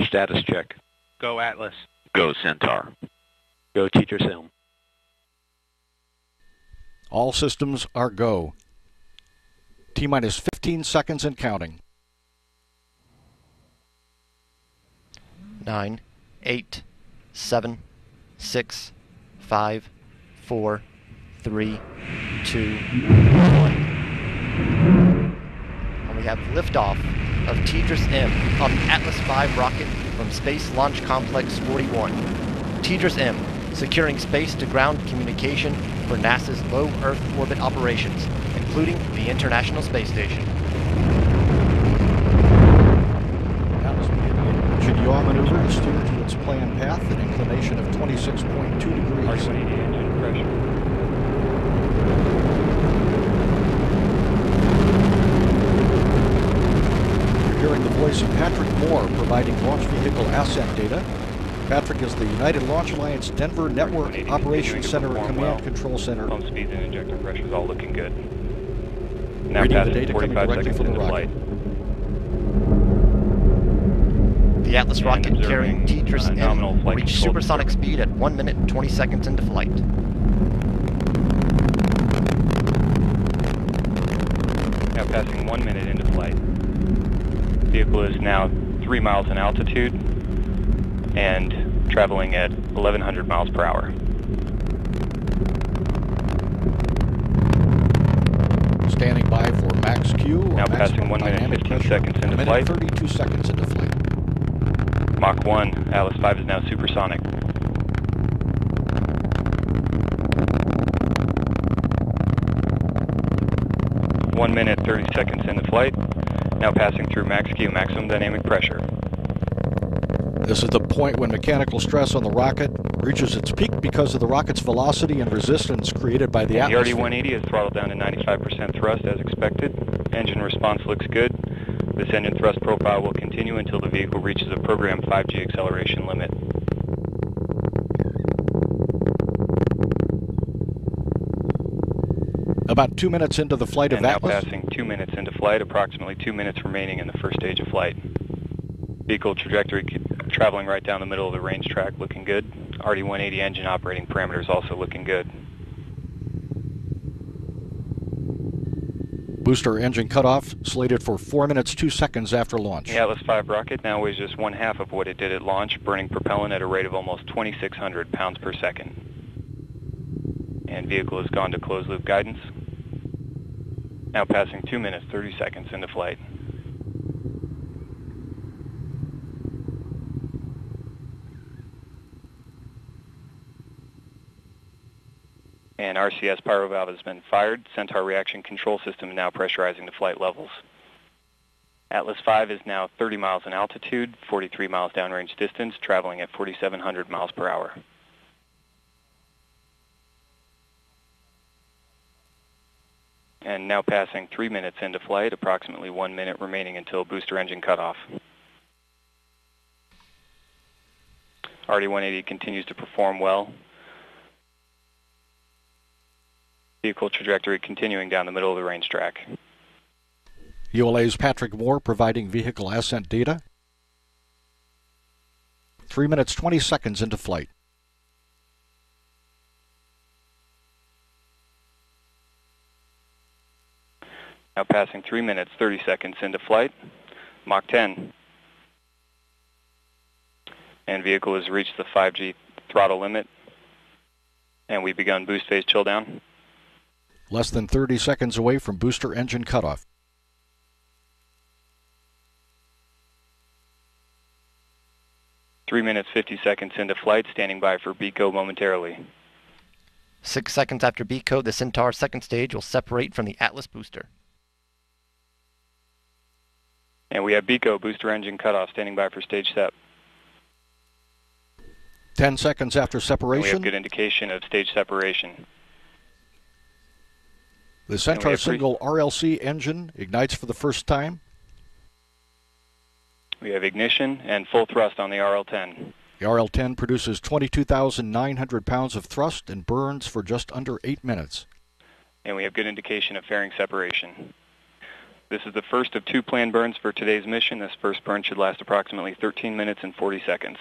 Status check. Go Atlas. Go Centaur. Go Teacher Sim. All systems are go. T-minus 15 seconds and counting. 9, 8, 7, 6, 5, 4, 3, 2, 1. And we have liftoff of TDRS-M on the Atlas V rocket from Space Launch Complex 41. TDRS-M, securing space to ground communication for NASA's low Earth orbit operations, including the International Space Station. Yaw maneuver is steered to its planned path at inclination of 26.2 degrees. Engine pressure. You're hearing the voice of Patrick Moore providing launch vehicle ascent data. Patrick is the United Launch Alliance Denver Network Operations Center Command Control Center. Pump speeds and injector pressures all looking good. Now reading the data coming directly from the rocket. The Atlas rocket carrying TDRS-M reached supersonic speed at 1 minute 20 seconds into flight. Now passing 1 minute into flight. Vehicle is now 3 miles in altitude and traveling at 1,100 miles per hour. Standing by for max Q. Now passing 1 minute 15 seconds into flight. 32 seconds into flight. Mach 1, Atlas V is now supersonic. One minute, 30 seconds into flight. Now passing through max Q, maximum dynamic pressure. This is the point when mechanical stress on the rocket reaches its peak because of the rocket's velocity and resistance created by the atmosphere. The RD-180 is throttled down to 95% thrust as expected. Engine response looks good. This engine thrust profile will continue until the vehicle reaches a programmed 5G acceleration limit. About 2 minutes into the flight of Atlas. Now passing 2 minutes into flight, approximately 2 minutes remaining in the first stage of flight. Vehicle trajectory traveling right down the middle of the range track, looking good. RD-180 engine operating parameters also looking good. Booster engine cutoff slated for 4 minutes 2 seconds after launch. The Atlas V rocket now weighs just 1/2 of what it did at launch, burning propellant at a rate of almost 2,600 pounds per second. And vehicle has gone to closed loop guidance. Now passing 2 minutes 30 seconds into flight. And RCS pyro valve has been fired. Centaur reaction control system now pressurizing to flight levels. Atlas V is now 30 miles in altitude, 43 miles downrange distance, traveling at 4,700 miles per hour. And now passing 3 minutes into flight, approximately 1 minute remaining until booster engine cutoff. RD-180 continues to perform well. Vehicle trajectory continuing down the middle of the range track. ULA's Patrick Moore providing vehicle ascent data. 3 minutes 20 seconds into flight. Now passing 3 minutes 30 seconds into flight. Mach 10. And vehicle has reached the 5G throttle limit. And we've begun boost phase chill down. Less than 30 seconds away from booster engine cutoff. Three minutes, 50 seconds into flight, standing by for BECO momentarily. 6 seconds after BECO, the Centaur second stage will separate from the Atlas booster. And we have BECO booster engine cutoff, standing by for stage SEP. 10 seconds after separation. And we have good indication of stage separation. The Centaur single RLC engine ignites for the first time. We have ignition and full thrust on the RL-10. The RL-10 produces 22,900 pounds of thrust and burns for just under 8 minutes. And we have good indication of fairing separation. This is the first of two planned burns for today's mission. This first burn should last approximately 13 minutes and 40 seconds.